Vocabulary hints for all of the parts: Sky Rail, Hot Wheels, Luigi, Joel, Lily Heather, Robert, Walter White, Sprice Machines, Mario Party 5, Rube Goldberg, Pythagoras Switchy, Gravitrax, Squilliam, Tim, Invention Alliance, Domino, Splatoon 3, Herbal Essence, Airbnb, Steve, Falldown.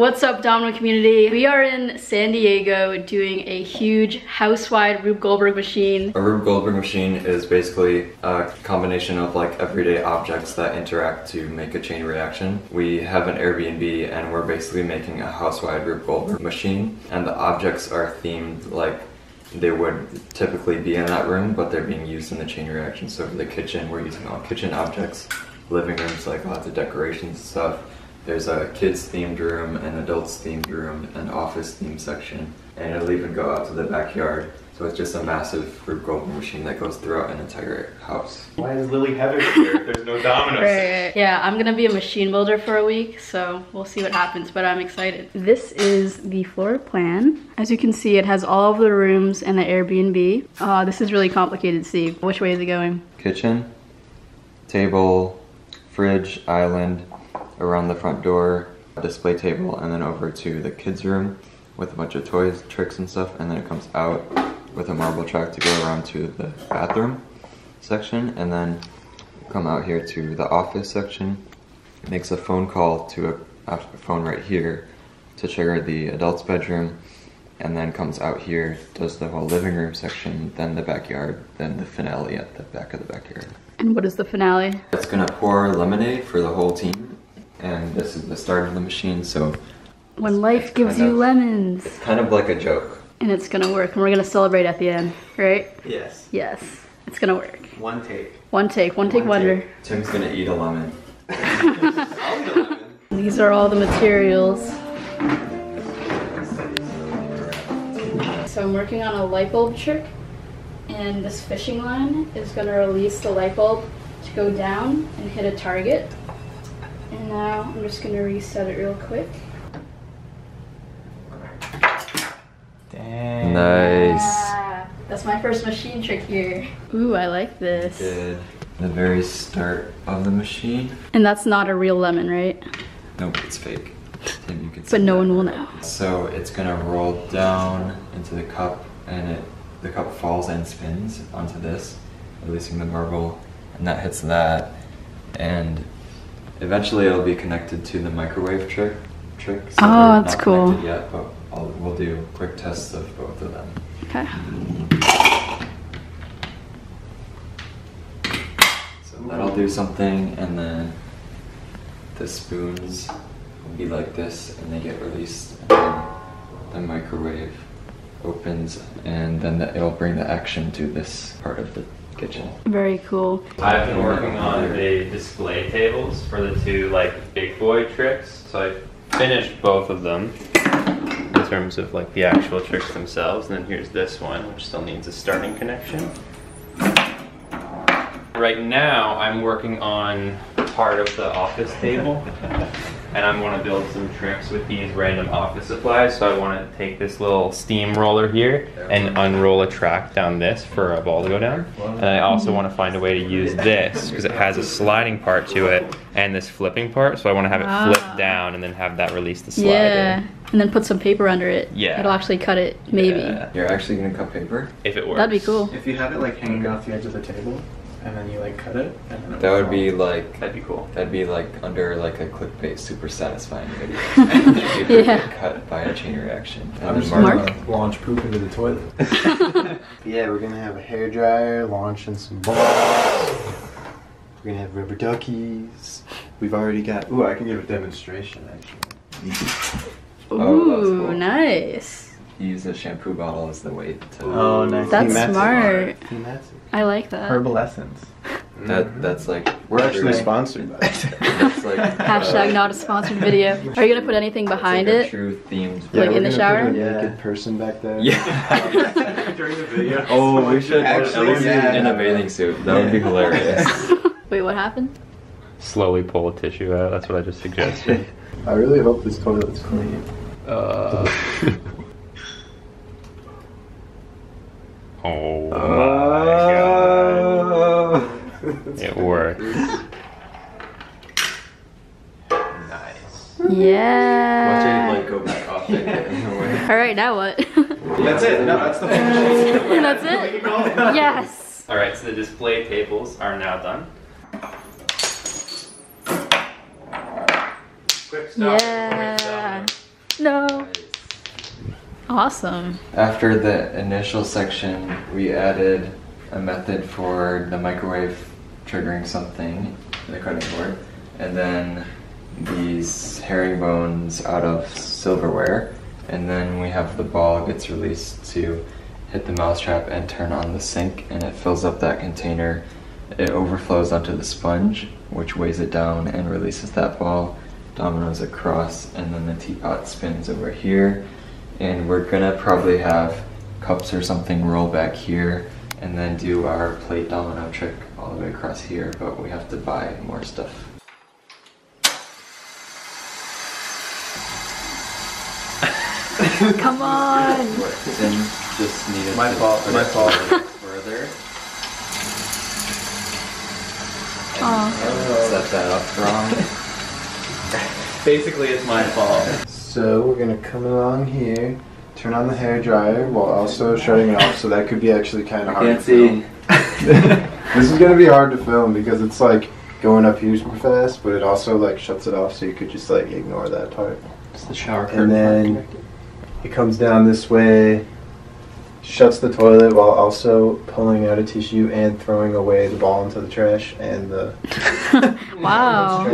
What's up, Domino community? We are in San Diego doing a huge house-wide Rube Goldberg machine. A Rube Goldberg machine is basically a combination of like everyday objects that interact to make a chain reaction. We have an Airbnb and we're basically making a house-wide Rube Goldberg machine, and the objects are themed like they would typically be in that room, but they're being used in the chain reaction. So for the kitchen, we're using all kitchen objects, living rooms, like lots of decorations and stuff. There's a kids themed room, an adults themed room, an office themed section, and it'll even go out to the backyard. So it's just a massive Rube Goldberg machine that goes throughout an entire house. Why is Lily Heather here if there's no dominoes? Right. Yeah, I'm gonna be a machine builder for a week, so we'll see what happens, but I'm excited. This is the floor plan. As you can see, it has all of the rooms and the Airbnb. This is really complicated, Steve. Which way is it going? Kitchen, table, fridge, island, around the front door, a display table, and then over to the kids' room with a bunch of toys, tricks, and stuff, and then it comes out with a marble track to go around to the bathroom section, and then come out here to the office section. It makes a phone call to a phone right here to trigger the adult's bedroom, and then comes out here, does the whole living room section, then the backyard, then the finale at the back of the backyard. And what is the finale? It's gonna pour lemonade for the whole team. And this is the start of the machine, so... When life gives you lemons. It's kind of like a joke. And it's gonna work, and we're gonna celebrate at the end, right? Yes. Yes, it's gonna work. One take. One take, one take wonder. Tim's gonna eat a lemon. I'll eat a lemon. These are all the materials. So I'm working on a light bulb trick, and this fishing line is gonna release the light bulb to go down and hit a target. And now I'm just gonna reset it real quick. Dang. Nice. Yeah. That's my first machine trick here. Ooh, I like this. Good. The very start of the machine. And that's not a real lemon, right? Nope, it's fake. Tim, you can see. But no one will know. So it's gonna roll down into the cup, and the cup falls and spins onto this, releasing the marble, and that hits that, and eventually it'll be connected to the microwave trick. So oh, that's cool. Not connected yet, but we'll do quick tests of both of them. Okay. So that'll do something, and then the spoons will be like this, and they get released, and then the microwave opens, and then it'll bring the action to this part of the kitchen. Very cool. I've been working on the display tables for the two like big boy tricks, so I finished both of them in terms of like the actual tricks themselves. And then here's this one, which still needs a starting connection. Right now I'm working on part of the office table, and I want to build some tricks with these random office supplies. So I want to take this little steam roller here and unroll a track down this for a ball to go down. And I also want to find a way to use this because it has a sliding part to it and this flipping part. So I want to have it flip down and then have that release the slide. Yeah, and then put some paper under it. Yeah. It'll actually cut it, maybe. Yeah. You're actually going to cut paper? If it works. That'd be cool. If you have it like hanging off the edge of the table, and then you like cut it, and then that would be like, that'd be cool. That'd be like under like a clickbait, super satisfying video. Yeah. Cut by a chain reaction. And then Mark launch poop into the toilet. Yeah, we're gonna have a hairdryer, launching some balls. We're gonna have rubber duckies. We've already got. Ooh, I can give a demonstration actually. Ooh, oh, cool. Nice. Use a shampoo bottle as the weight to... Oh, nice. That's smart. I like that. Herbal Essence. That's like... We're actually sponsored by it. That's like... Hashtag not a sponsored video. Are you going to put anything behind it? Like a true themed... Like in the shower? Yeah, naked person back there. Yeah. During the video. Oh, we should actually see it in a bathing suit. That would be hilarious. Wait, what happened? Slowly pull a tissue out. That's what I just suggested. I really hope this toilet's clean. Oh my god. It worked. Nice. Yeah. Watch it like go back off and get in the way. Alright, now what? That's it. No, that's the whole thing. That's it? Yes. Alright, so the display tables are now done. Quick stop. Yeah. Awesome. After the initial section, we added a method for the microwave triggering something, the cutting board, and then these herringbones out of silverware, and then we have the ball gets released to hit the mousetrap and turn on the sink, and it fills up that container. It overflows onto the sponge, which weighs it down and releases that ball. Dominoes across, and then the teapot spins over here, and we're gonna probably have cups or something roll back here, and then do our plate domino trick all the way across here, but we have to buy more stuff. Come on! Tim just needed my fault. My fault. Further. Set that up wrong. Basically, it's my fault. So we're gonna come along here, turn on the hairdryer while also shutting it off. So that could be actually kind of hard. Can't see. This is gonna be hard to film because it's like going up here super fast, but it also like shuts it off, so you could just like ignore that part. It's the shower curtain. And then it comes down this way, shuts the toilet while also pulling out a tissue and throwing away the ball into the trash and the... Wow.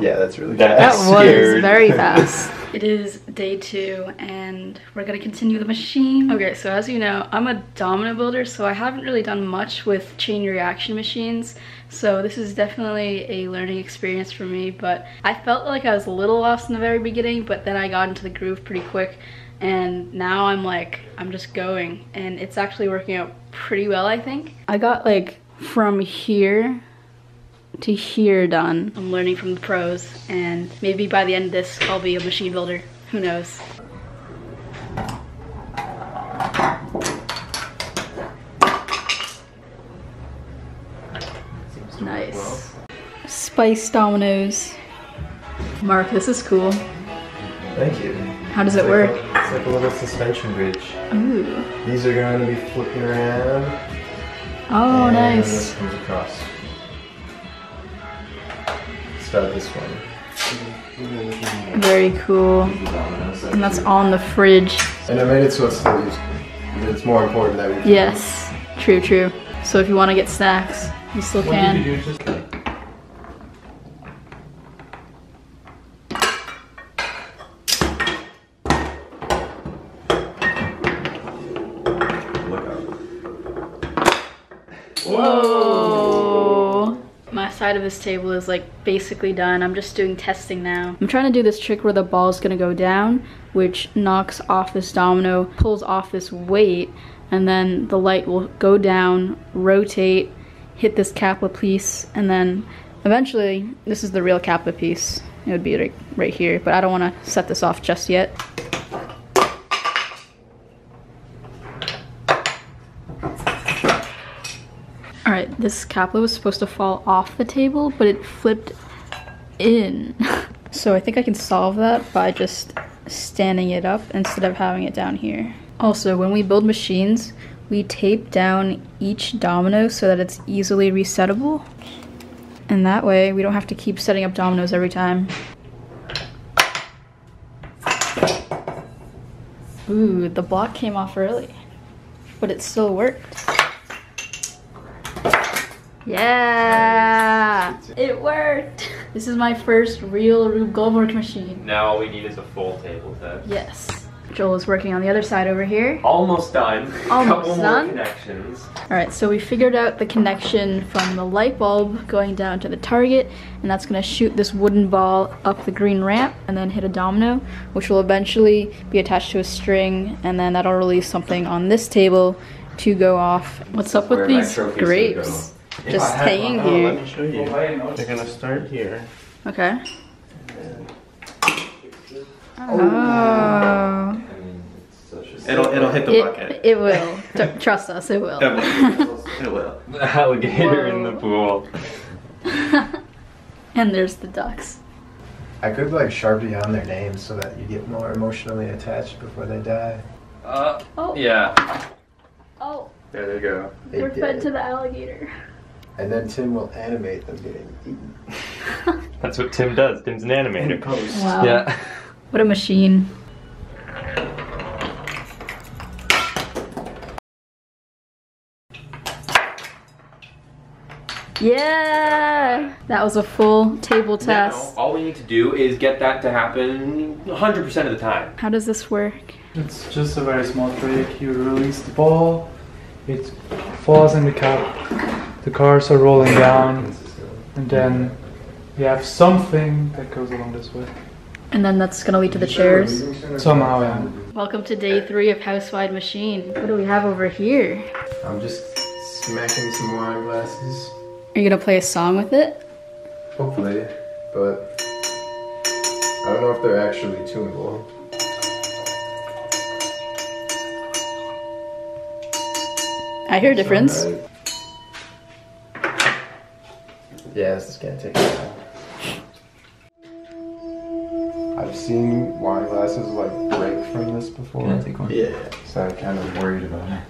Yeah, that's really fast. That was very fast. It is day two and we're gonna continue the machine. Okay, so as you know, I'm a domino builder, so I haven't really done much with chain reaction machines. So this is definitely a learning experience for me, but I felt like I was a little lost in the very beginning, but then I got into the groove pretty quick, and now I'm like, I'm just going, and it's actually working out pretty well, I think. I got like from here to here done. I'm learning from the pros, and maybe by the end of this, I'll be a machine builder. Who knows? Nice. Spice dominoes. Mark, this is cool. Thank you. How does it work? It's like a little suspension bridge. Ooh. These are going to be flipping around. Oh, and nice. This comes across. Start this one. Very cool. And that's on the fridge. And I made it so it's still useful. It's more important that we do. Yes. True, true. So if you want to get snacks, you still can. Whoa! My side of this table is like basically done. I'm just doing testing now. I'm trying to do this trick where the ball is going to go down, which knocks off this domino, pulls off this weight, and then the light will go down, rotate, hit this capla piece, and then eventually, this is the real capla piece. It would be right here, but I don't want to set this off just yet. All right, this capla was supposed to fall off the table, but it flipped in. So I think I can solve that by just standing it up instead of having it down here. Also, when we build machines, we tape down each domino so that it's easily resettable. And that way we don't have to keep setting up dominoes every time. Ooh, the block came off early, but it still worked. Yeah, it worked. This is my first real Rube Goldberg machine. Now all we need is a full table set. Yes. Joel is working on the other side over here. Almost done. Almost done. More connections. All right, so we figured out the connection from the light bulb going down to the target, and that's gonna shoot this wooden ball up the green ramp and then hit a domino, which will eventually be attached to a string, and then that'll release something on this table to go off. What's up with these grapes? Just hanging here. Let me show you. They're gonna start here. Okay. Oh. I mean, it'll hit the bucket. It will. Trust us, it will. It will. The alligator in the pool. And there's the ducks. I could like Sharpie on their names so that you get more emotionally attached before they die. Oh. Yeah. Oh. There they go. They're fed to the alligator. And then Tim will animate them getting eaten. That's what Tim does. Tim's an animator. Wow. Yeah. What a machine. Yeah! That was a full table test. Now, all we need to do is get that to happen 100% of the time. How does this work? It's just a very small trick. You release the ball, it falls in the cup, the cars are rolling down, and then you have something that goes along this way. And then that's gonna lead to the chairs? Somehow, yeah. Welcome to day 3 of Housewide Machine. What do we have over here? I'm just smacking some wine glasses. Are you gonna play a song with it? Hopefully, but I don't know if they're actually tunable. I hear a difference. Right. Yeah, this is gonna take a while. I've seen wine glasses like break from this before. Can I take one? Yeah. So I'm kind of worried about it.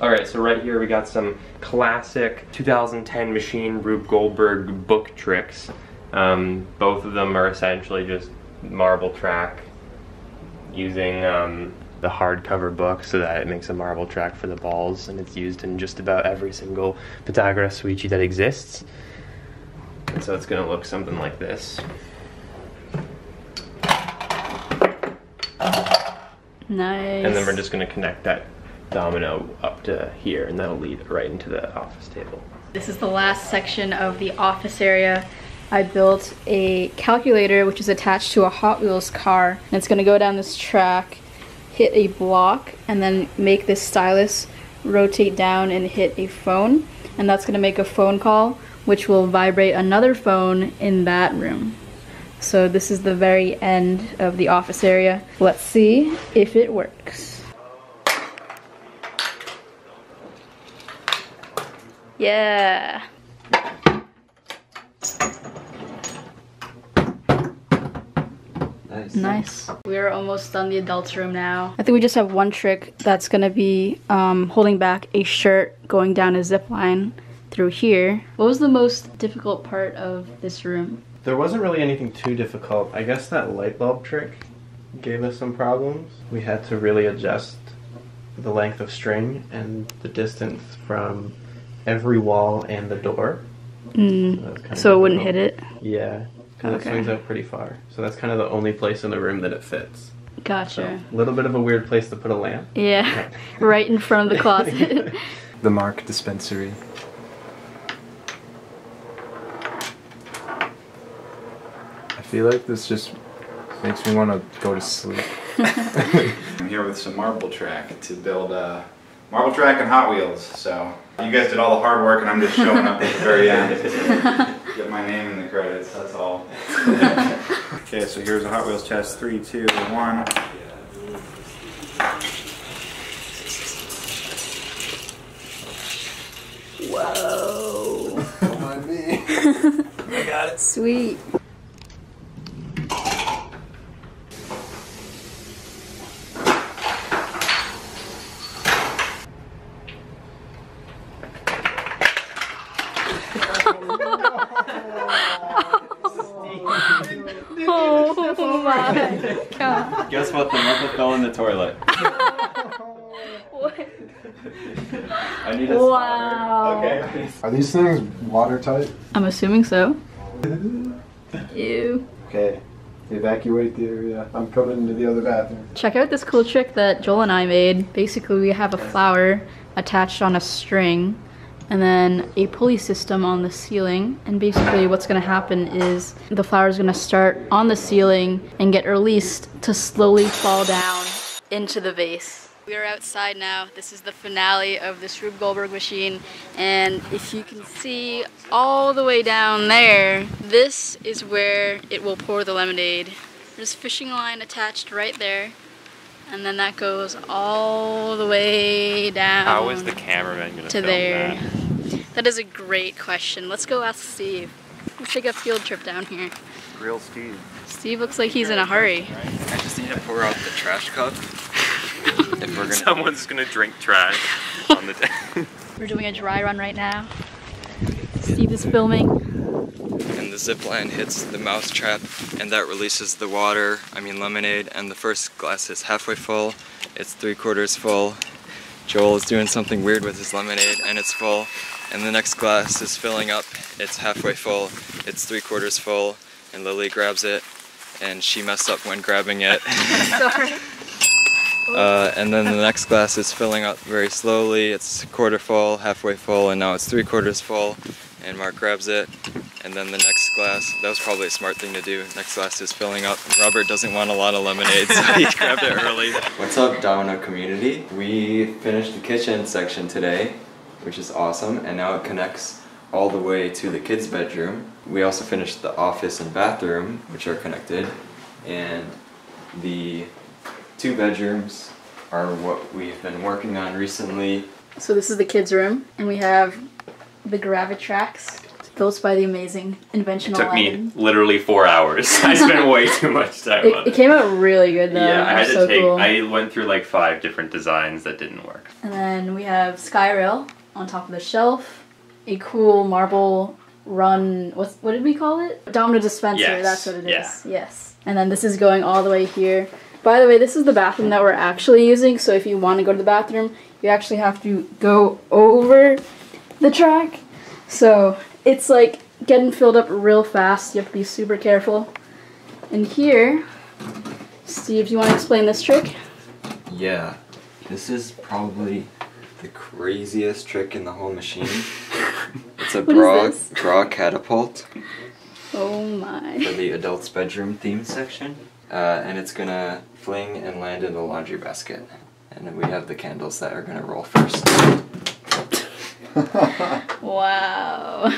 Alright, so right here we got some classic 2010 machine Rube Goldberg book tricks. Both of them are essentially just marble track using the hardcover book so that it makes a marble track for the balls, and it's used in just about every single Pythagoras Switchy that exists. And so it's going to look something like this. Nice. And then we're just going to connect that domino up to here, and that'll lead right into the office table. This is the last section of the office area. I built a calculator which is attached to a Hot Wheels car, and it's going to go down this track, hit a block, and then make this stylus rotate down and hit a phone, and that's going to make a phone call which will vibrate another phone in that room. So this is the very end of the office area. Let's see if it works. Yeah. Nice. Nice. We're almost done the adults room now. I think we just have one trick that's gonna be holding back a shirt going down a zip line through here. What was the most difficult part of this room? There wasn't really anything too difficult. I guess that light bulb trick gave us some problems. We had to really adjust the length of string and the distance from every wall and the door. So it wouldn't hit it? Yeah, because it swings out pretty far. So that's kind of the only place in the room that it fits. Gotcha. So, a little bit of a weird place to put a lamp. Yeah, right in front of the closet. The Mark dispensary. I feel like this just makes me want to go to sleep. I'm here with some marble track to build a marble track and Hot Wheels, so you guys did all the hard work and I'm just showing up at the very end to get my name in the credits, that's all. Okay, so here's a Hot Wheels test. 3, 2, 1. Whoa. Don't mind me. I got it. Sweet. Guess what? The muffin fell in the toilet. What? I need a wow. Okay. Are these things watertight? I'm assuming so. Ew. Okay. Evacuate the area. I'm coming into the other bathroom. Check out this cool trick that Joel and I made. Basically, we have a flower attached on a string and then a pulley system on the ceiling, and basically what's gonna happen is the flower is gonna start on the ceiling and get released to slowly fall down into the vase. We are outside now. This is the finale of this Rube Goldberg machine, and if you can see all the way down there, this is where it will pour the lemonade. There's a fishing line attached right there, and then that goes all the way down. How is the cameraman gonna film there? That? That is a great question. Let's go ask Steve. Let's take a field trip down here. Real Steve. Steve looks like he's in a hurry. I just need to pour out the trash cup. If we're gonna someone's gonna drink trash on the day. We're doing a dry run right now. Steve is filming. And the zip line hits the mouth trap and that releases the water, I mean lemonade, and the first glass is halfway full, it's 3/4 full, Joel is doing something weird with his lemonade and it's full, and the next glass is filling up, it's halfway full, it's 3/4 full, and Lily grabs it and she messed up when grabbing it. Sorry. And then the next glass is filling up very slowly, it's 1/4 full, halfway full, and now it's 3/4 full, and Mark grabs it, and then the next glass, that was probably a smart thing to do, next glass is filling up. Robert doesn't want a lot of lemonade, so he grabbed it early. What's up, Domino community? We finished the kitchen section today, which is awesome, and now it connects all the way to the kids' bedroom. We also finished the office and bathroom, which are connected, and the two bedrooms are what we've been working on recently. So this is the kids' room, and we have the Gravitrax, built by the amazing Invention Alliance. It took me literally 4 hours. I spent way too much time on it. It came out really good though. Yeah, I had to take, cool. I went through like 5 different designs that didn't work. And then we have Sky Rail on top of the shelf, a cool marble run, what did we call it? Domino dispenser, yes. That's what it is. Yeah. Yes. And then this is going all the way here. By the way, this is the bathroom that we're actually using, so if you want to go to the bathroom, you actually have to go over the track. So it's like getting filled up real fast. You have to be super careful. And here, Steve, do you want to explain this trick? Yeah, this is probably the craziest trick in the whole machine. It's a bra catapult. Oh my. For the adults' bedroom theme section. And it's gonna fling and land in the laundry basket. And then we have the candles that are gonna roll first. Wow.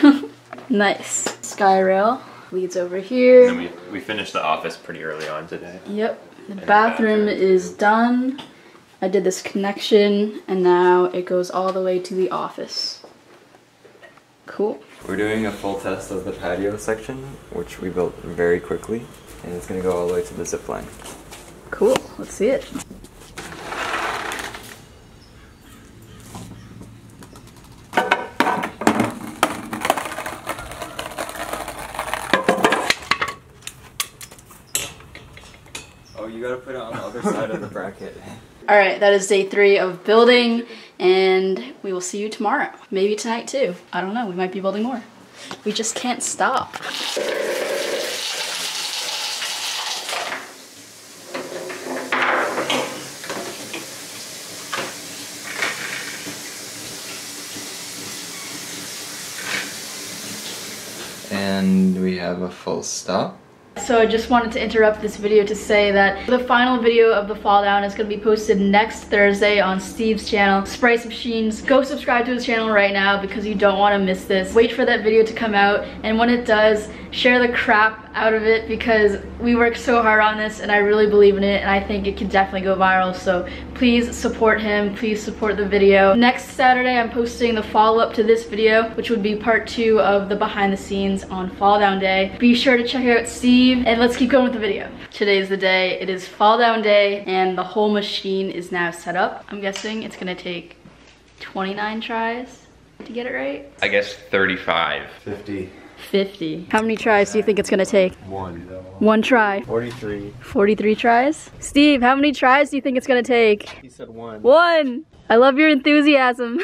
Nice. Sky Rail leads over here. And then we finished the office pretty early on today. Yep. The bathroom is done. I did this connection, and now it goes all the way to the office. Cool. We're doing a full test of the patio section, which we built very quickly. And it's gonna go all the way to the zip line. Cool, let's see it. Oh, you gotta put it on the other side of the bracket. All right, that is day 3 of building, and we will see you tomorrow. Maybe tonight too, I don't know, we might be building more. We just can't stop. And we have a full stop. So I just wanted to interrupt this video to say that the final video of the fall down is going to be posted next Thursday on Steve's channel, Sprice Machines. Go subscribe to his channel right now because you don't want to miss this. Wait for that video to come out, and when it does, share the crap out of it because we worked so hard on this and I really believe in it and I think it can definitely go viral. So please support him, please support the video. Next Saturday I'm posting the follow-up to this video, which would be part 2 of the behind the scenes on fall down day. Be sure to check out Steve. And let's keep going with the video. Today's the day, it is fall down day, and the whole machine is now set up. I'm guessing it's gonna take 29 tries to get it right? I guess 35. 50. 50. How many tries do you think it's gonna take? 1. 1 try. 43. 43 tries? Steve, how many tries do you think it's gonna take? He said 1. 1! I love your enthusiasm.